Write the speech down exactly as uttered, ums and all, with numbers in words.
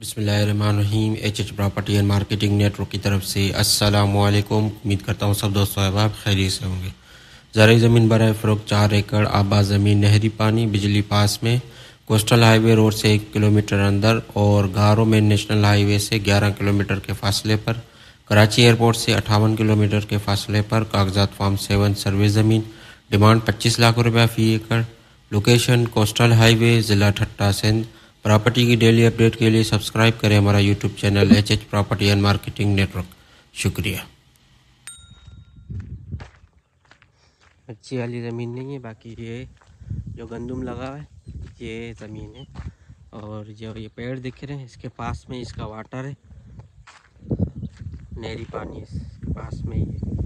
बिस्मिल्लाहिर्रहमानिर्रहीम। H H property and marketing network की तरफ से अस्सलामुअलैकुम। उम्मीद करता हूँ सब दोस्तों अहबाब खैरियत से होंगे। ज़राई ज़मीन बराए फ़रोख्त चार एकड़, आबा ज़मीन, नहरी पानी, बिजली पास में, कोस्टल हाईवे रोड से एक किलोमीटर अंदर और घारो में नेशनल हाईवे से ग्यारह किलोमीटर के फासले पर, कराची एयरपोर्ट से अट्ठावन किलोमीटर के फासले पर। कागजात फॉर्म सेवन, सर्वे ज़मीन, डिमांड पच्चीस लाख रुपया फ़ी एकड़। लोकेशन कोस्टल हाईवे, ज़िला ठट्टा, सिंध। प्रॉपर्टी की डेली अपडेट के लिए सब्सक्राइब करें हमारा YouTube channel H H property and marketing network. शुक्रिया। अच्छी वाली ज़मीन नहीं है, बाकी ये जो गंदम लगा है ये ज़मीन है। और जो ये पेड़ दिख रहे हैं इसके पास में इसका वाटर है, नहरी पानी इसके पास में ही है।